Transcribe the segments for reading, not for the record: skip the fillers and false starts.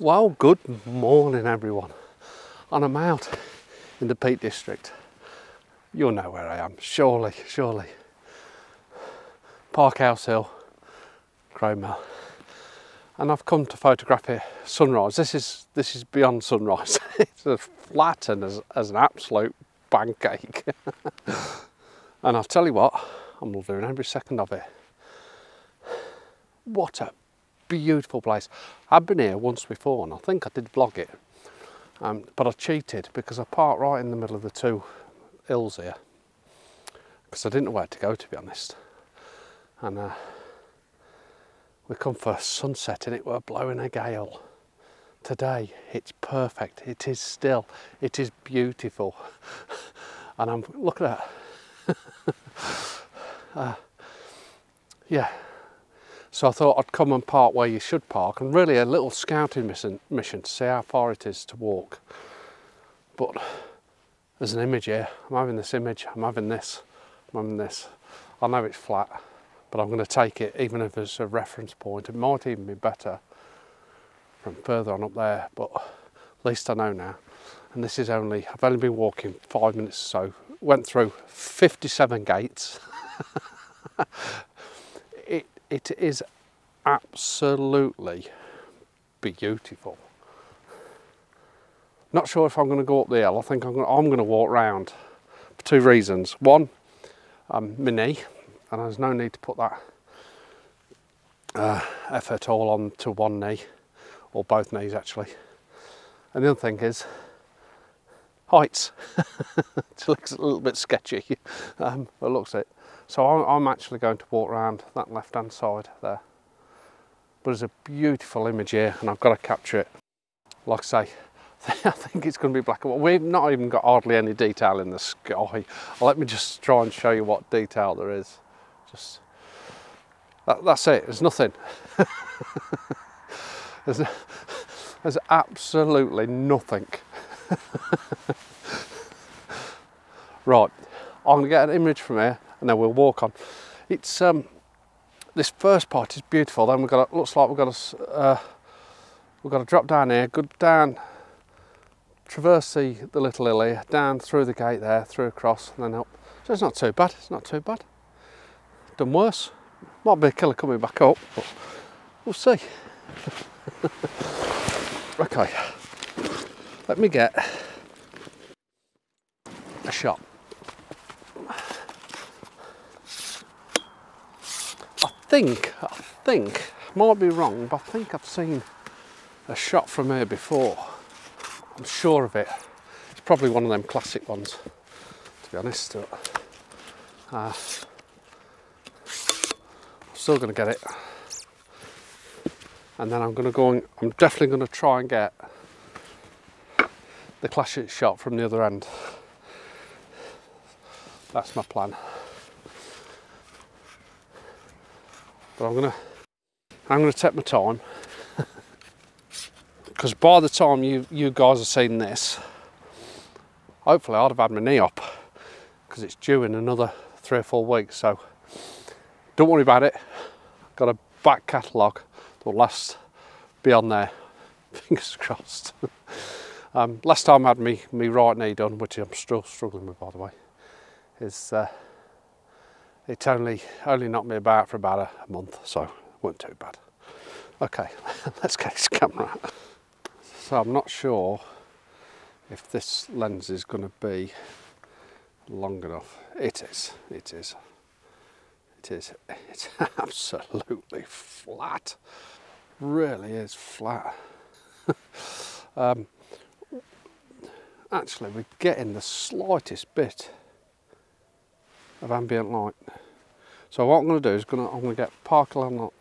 Well, good morning everyone, and I'm out in the Peak District. You'll know where I am, surely. Parkhouse Hill, Chrome Hill, and I've come to photograph here sunrise. This is beyond sunrise. It's as flat and as an absolute pancake. And I'll tell you what, I'm loving every second of it. What a beautiful place. I've been here once before and I think I did vlog it, but I cheated because I parked right in the middle of the two hills here because I didn't know where to go, to be honest. And we come for a sunset and it were blowing a gale. Today it's perfect, it is still, it is beautiful. And I'm looking at it. Yeah. So I thought I'd come and park where you should park, and really a little scouting mission to see how far it is to walk. But there's an image here. I'm having this image, I'm having this, I'm having this. I know it's flat, but I'm going to take it even if it's a reference point. It might even be better from further on up there, but at least I know now. And this is only, I've only been walking 5 minutes or so. Went through 57 gates. It is absolutely beautiful. Not sure if I'm going to go up the hill. I think I'm going to walk round for two reasons. One, my knee, and there's no need to put that effort all on to one knee, or both knees actually. And the other thing is heights. It looks a little bit sketchy, but it looks it. So I'm actually going to walk around that left-hand side there. But there's a beautiful image here and I've got to capture it. Like I say, I think it's going to be black and white. We've not even got hardly any detail in the sky. Let me just try and show you what detail there is. Just that's it, there's nothing. there's absolutely nothing. Right, I'm going to get an image from here and then we'll walk on. It's this first part is beautiful. Then we've got, looks like we've got to drop down here, go down, traverse the little hill here, down through the gate there, through across, and then up. So it's not too bad. It's not too bad. Done worse. Might be a killer coming back up, but we'll see. Okay, let me get a shot. I think, might be wrong, but I think I've seen a shot from here before. I'm sure of it. It's probably one of them classic ones, to be honest. I'm still going to get it. And then I'm going to go and, I'm definitely going to try and get the classic shot from the other end. That's my plan. But I'm gonna take my time, because by the time you guys have seen this, hopefully I'd have had my knee up, because it's due in another 3 or 4 weeks. So don't worry about it. Got a back catalogue that'll last beyond there. Fingers crossed. Last time I had my right knee done, which I'm still struggling with, by the way, is. It only knocked me about for about a month, so it wasn't too bad. Okay, let's get this camera out. So I'm not sure if this lens is going to be long enough. It is. It's absolutely flat. Really is flat. Actually, we're getting the slightest bit of ambient light. So what I'm going to do is I'm going to get Park Hill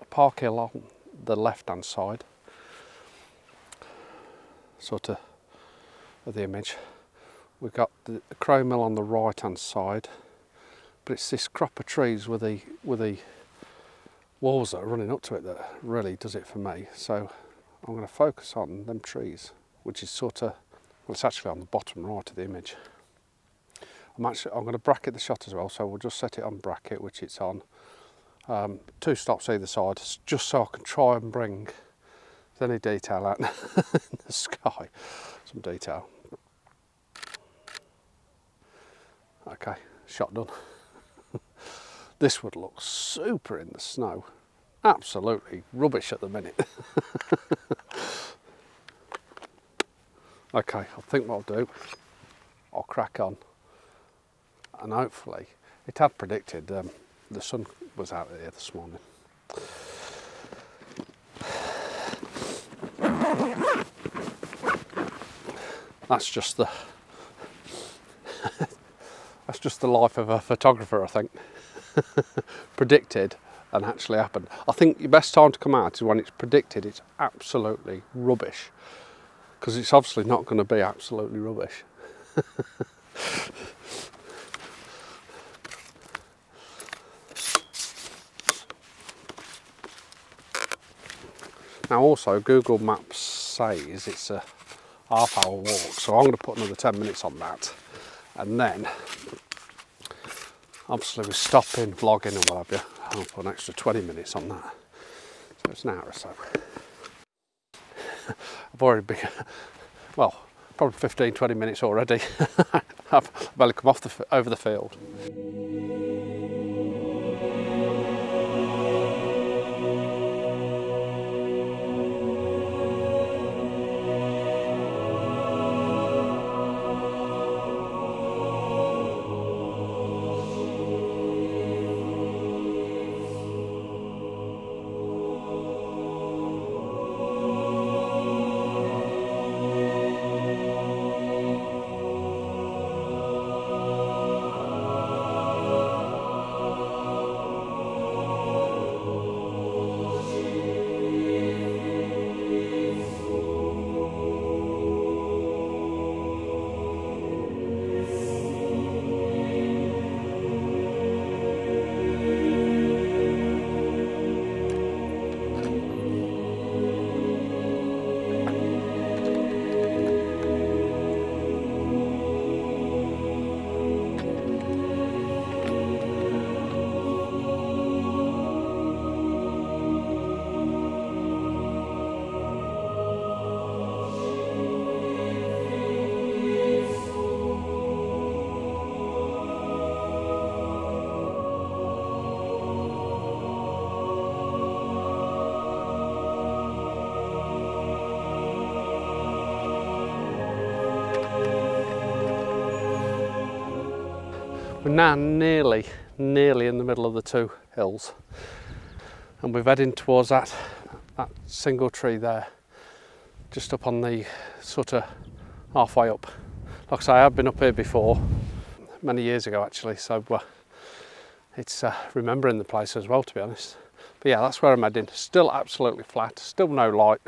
on the left-hand side, sort of the image. We've got the Chrome Hill on the right-hand side, but it's this crop of trees with the walls that are running up to it that really does it for me. So I'm going to focus on them trees, which is sort of, well, it's actually on the bottom right of the image. I'm going to bracket the shot as well, so we'll just set it on bracket, which it's on. 2 stops either side, just so I can try and bring There's any detail out in the sky, some detail. Okay, shot done. This would look super in the snow. Absolutely rubbish at the minute. Okay, I think what I'll do, I'll crack on, and hopefully, it had predicted the sun was out here this morning. That's just the that's just the life of a photographer, I think. Predicted and actually happened. I think the best time to come out is when it's predicted it's absolutely rubbish, because it's obviously not going to be absolutely rubbish. Now also Google Maps says it's a half-hour walk, so I'm going to put another 10 minutes on that, and then obviously we're stopping, vlogging and what have you. I'll put an extra 20 minutes on that, so it's an hour or so. I've already been, well, probably 15-20 minutes already. I've barely come off over the field. We're now nearly in the middle of the two hills, and we're heading towards that single tree there, just up on the sort of halfway up. Like I say, I've been up here before, many years ago actually, so it's remembering the place as well, to be honest. But yeah, that's where I'm heading. Still absolutely flat, still no light,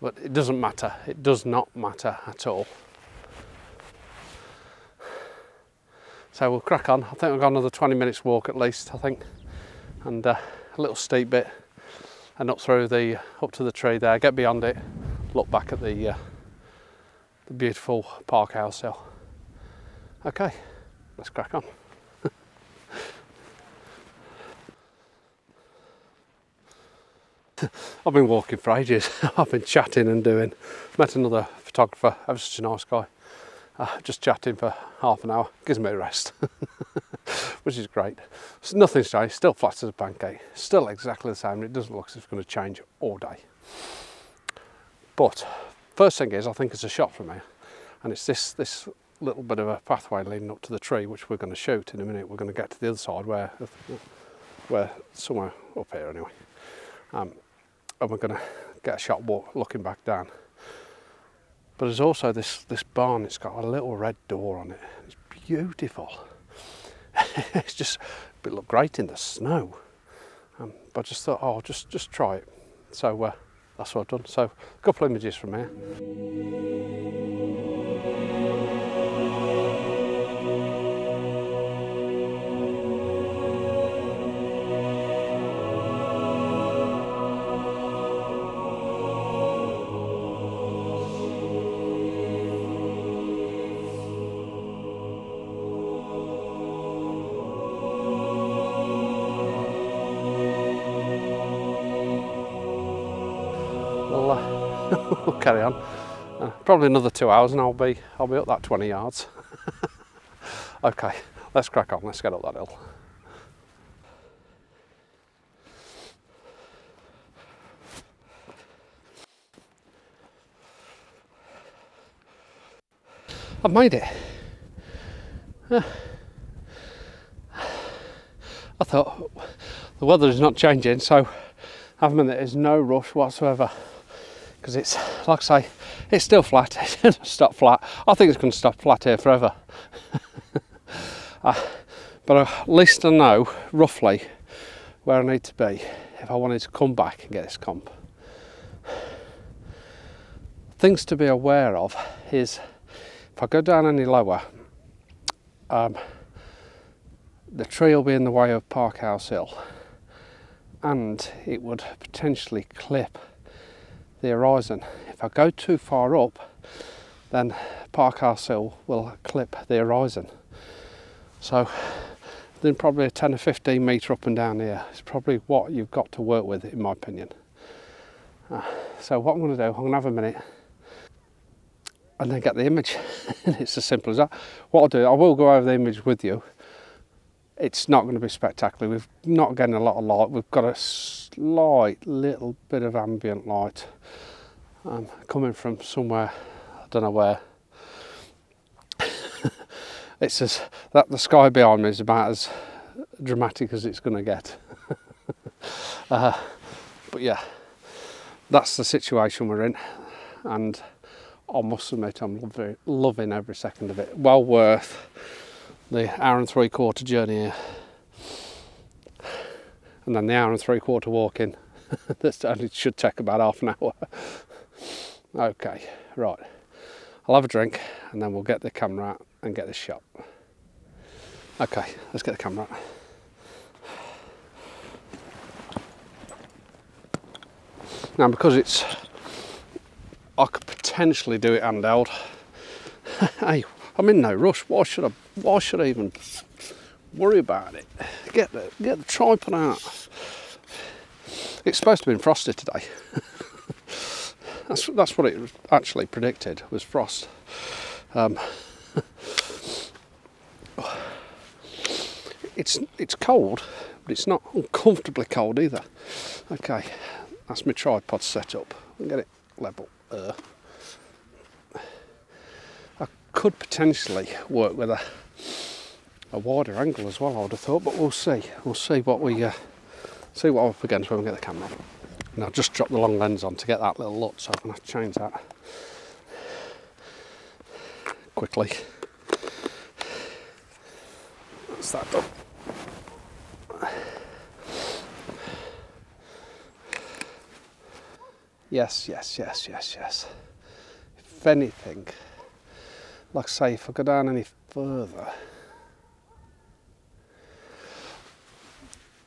but it doesn't matter. It does not matter at all. So we'll crack on. I think we've got another 20 minutes walk at least, I think, and a little steep bit, and up to the tree there, get beyond it, look back at the beautiful Parkhouse Hill. Okay, let's crack on. I've been walking for ages. I've been chatting and doing. Met another photographer, I was such a nice guy. Just chatting for half an hour, gives me a rest, which is great. So nothing's changed, still flat as a pancake, still exactly the same. It doesn't look as if it's going to change all day. But first thing is, I think it's a shot from here, and it's this little bit of a pathway leading up to the tree, which we're going to shoot in a minute. We're going to get to the other side, where somewhere up here anyway, and we're going to get a shot walk looking back down. But there's also this barn. It's got a little red door on it. It's beautiful. It's just, it looked great in the snow. But I just thought, oh, just try it. So that's what I've done. So a couple of images from here. carry on. Probably another 2 hours and I'll be up that 20 yards. Okay, let's crack on, let's get up that hill. I've made it. I thought the weather is not changing, so having that there's no rush whatsoever, because it's, like I say, it's still flat. It doesn't stop flat. I think it's going to stop flat here forever. But at least I know roughly where I need to be if I wanted to come back and get this comp. Things to be aware of is, if I go down any lower, the tree will be in the way of Parkhouse Hill, and it would potentially clip the horizon. If I go too far up, then Parkhouse Hill will clip the horizon. So then probably a 10 or 15 metre up and down here is probably what you've got to work with, in my opinion. So what I'm going to do, I'm going to have a minute and then get the image. It's as simple as that. What I'll do, I will go over the image with you. It's not going to be spectacular. We've not getting a lot of light. We've got a slight little bit of ambient light coming from somewhere, I don't know where. It's as that the sky behind me is about as dramatic as it's going to get. But yeah, that's the situation we're in, and I must admit, I'm loving every second of it. Well worth the hour-and-three-quarter journey here, and then the hour-and-three-quarter walk in. This only should take about half an hour. Okay, right. I'll have a drink, and then we'll get the camera out and get this shot. Okay, let's get the camera out. Now, because it's, I could potentially do it handheld. Hey, I'm in no rush. Why should I even worry about it? Get the tripod out. It's supposed to be frosty today. that's what it actually predicted, was frost. It's cold, but it's not uncomfortably cold either. Okay, that's my tripod set up. I'll get it level. I could potentially work with a wider angle as well, I would have thought, but we'll see. We'll see what I'm up against when we get the camera. And I'll just drop the long lens on to get that little look, so I'm going to have to change that quickly. That's that done. Yes, yes, yes, yes, yes. If anything, like I say, if I go down any further,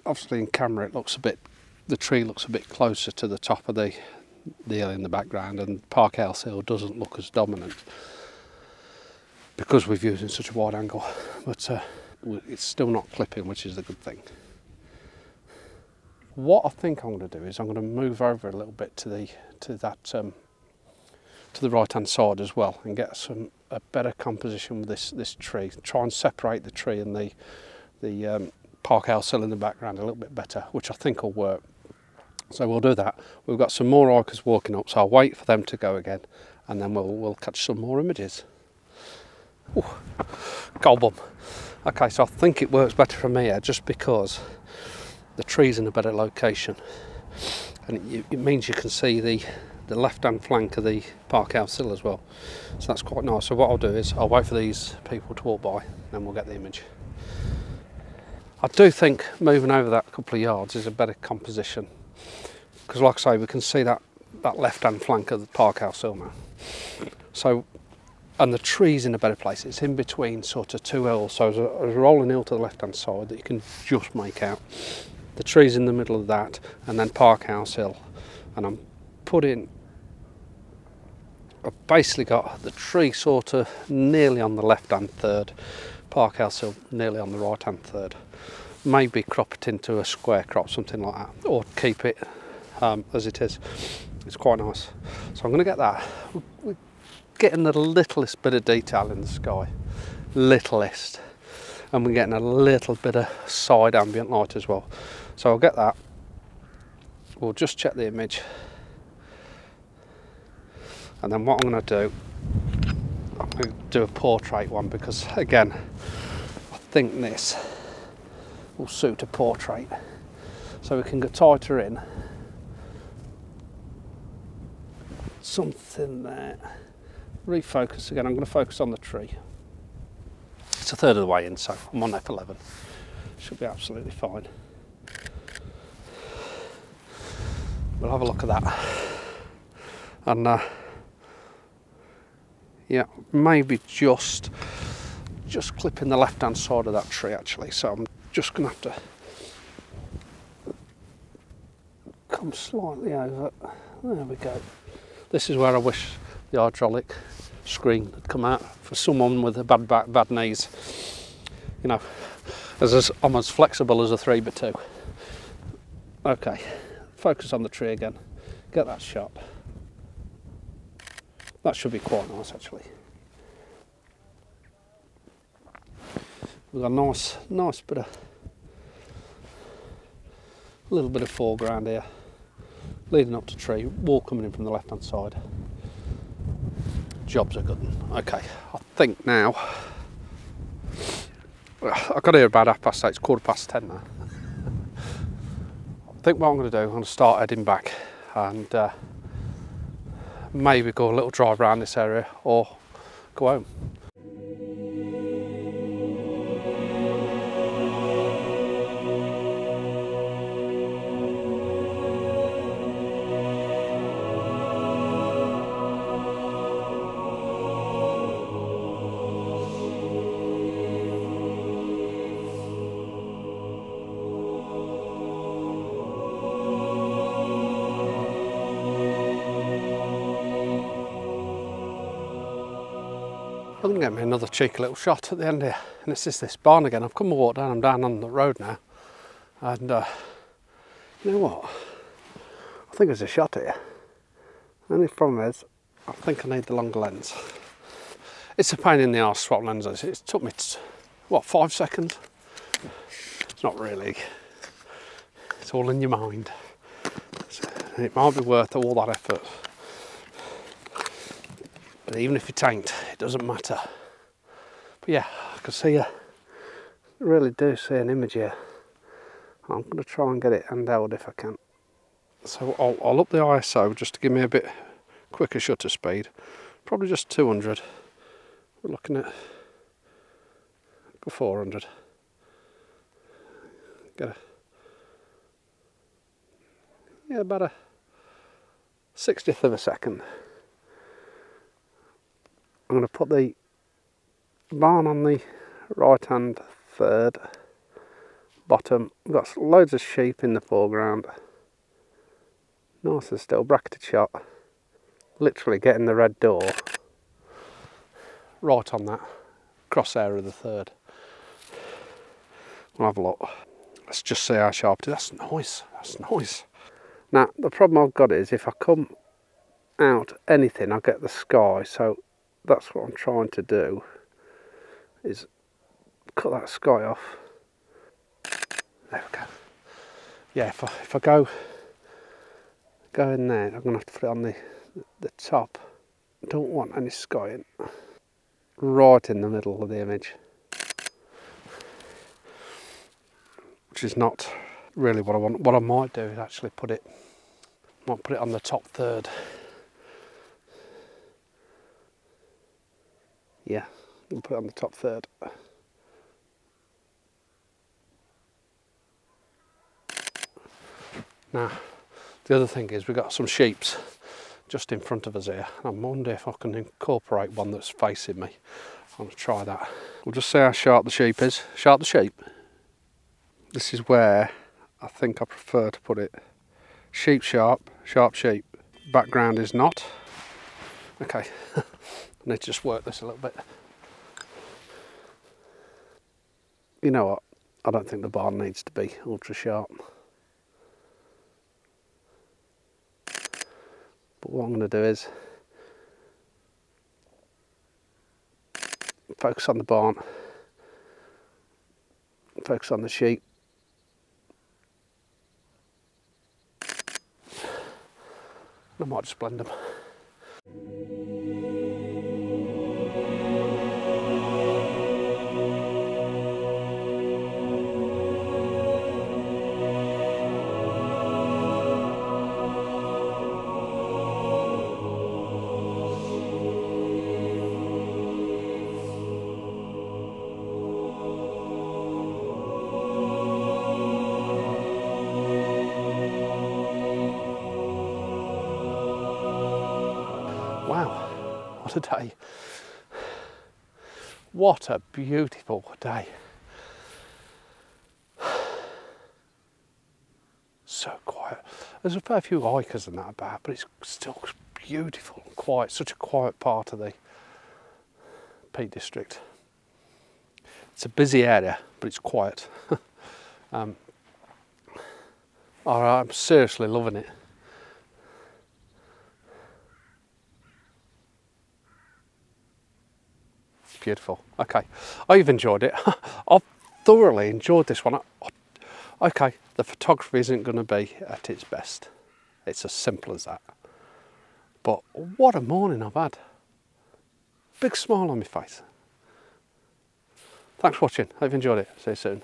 obviously in camera it looks a bit, the tree looks a bit closer to the top of the hill in the background, and Parkhouse Hill doesn't look as dominant because we're using such a wide angle, but it's still not clipping, which is the good thing. What I think I'm going to do is I'm going to move over a little bit to the right-hand side as well, and get a better composition with this tree. Try and separate the tree and the Parkhouse Hill in the background a little bit better, which I think will work. So we'll do that. We've got some more hikers walking up, so I'll wait for them to go again, and then we'll catch some more images. Ooh, cold bum. Okay, so I think it works better for me here, just because the tree's in a better location, and it means you can see the left-hand flank of the Parkhouse Hill as well, so that's quite nice. So what I'll do is I'll wait for these people to walk by, and then we'll get the image. I do think moving over that couple of yards is a better composition, because like I say, we can see that left-hand flank of the Parkhouse Hill now. So, and the tree's in a better place. It's in between sort of two hills, so there's a rolling hill to the left-hand side that you can just make out. The tree's in the middle of that, and then Parkhouse Hill. And I've basically got the tree sort of nearly on the left-hand third, Parkhouse Hill nearly on the right-hand third. Maybe crop it into a square crop, something like that, or keep it as it is. It's quite nice. So I'm going to get that. We're getting the littlest bit of detail in the sky. Littlest. And we're getting a little bit of side ambient light as well. So I'll get that. We'll just check the image. And then what I'm going to do, I'm going to do a portrait one, because again, I think this will suit a portrait. So we can get tighter in. Something there. Refocus again. I'm going to focus on the tree. It's a third of the way in, so I'm on F11. Should be absolutely fine. We'll have a look at that. And yeah, maybe just clipping the left-hand side of that tree actually. So I'm just going to have to come slightly over. There we go. This is where I wish the hydraulic screen had come out for someone with a bad back, bad knees. You know, I'm as flexible as a 3x2. Okay, focus on the tree again. Get that sharp. That should be quite nice actually. We've got a nice bit of, a little bit of foreground here, leading up to tree, wall coming in from the left hand side. Jobs are good. Okay, I think now, I got here about 8:30, it's 10:15 now. I think what I'm going to do, I'm going to start heading back and maybe go a little drive around this area or go home. I'm going to get me another cheeky little shot at the end here, and it's just this barn again. I've come a walk down, I'm down on the road now, and you know what, I think there's a shot here. The only problem is, I think I need the longer lens. It's a pain in the arse to swap lenses. It took me, what, 5 seconds? It's not really, it's all in your mind. It might be worth all that effort. But even if you taint, it doesn't matter. But yeah, I can see a, really do see an image here. I'm going to try and get it handheld if I can. So I'll up the ISO just to give me a bit quicker shutter speed. Probably just 200. We're looking at, go 400. Get a, yeah, about a 60th of a second. I'm going to put the barn on the right hand third bottom. We've got loads of sheep in the foreground. Nice and still, bracketed shot. Literally getting the red door right on that crosshair of the third. We'll have a look. Let's just see how sharp it is. That's nice. That's nice. Now the problem I've got is if I come out anything, I get the sky. So that's what I'm trying to do, is cut that sky off. There we go. Yeah, if I go in there, I'm going to have to put it on the top. I don't want any sky in. Right in the middle of the image. Which is not really what I want. What I might do is actually might put it on the top third. Yeah, we'll put it on the top third. Now, the other thing is we've got some sheeps just in front of us here. I wonder if I can incorporate one that's facing me. I'm going to try that. We'll just see how sharp the sheep is. Sharp the sheep. This is where I think I prefer to put it. Sheep sharp, sharp sheep. Background is not. Okay. I need to just work this a little bit. You know what? I don't think the barn needs to be ultra sharp. But what I'm going to do is focus on the barn, focus on the sheep, and I might just blend them. What a day. What a beautiful day. So quiet. There's a fair few hikers and that about, but it's still beautiful and quiet. Such a quiet part of the Peak District. It's a busy area, but it's quiet. I'm seriously loving it. Beautiful. Okay, I've enjoyed it. I've thoroughly enjoyed this one. Okay, the photography isn't going to be at its best. It's as simple as that. But what a morning I've had. Big smile on my face. Thanks for watching. Hope you enjoyed it. See you soon.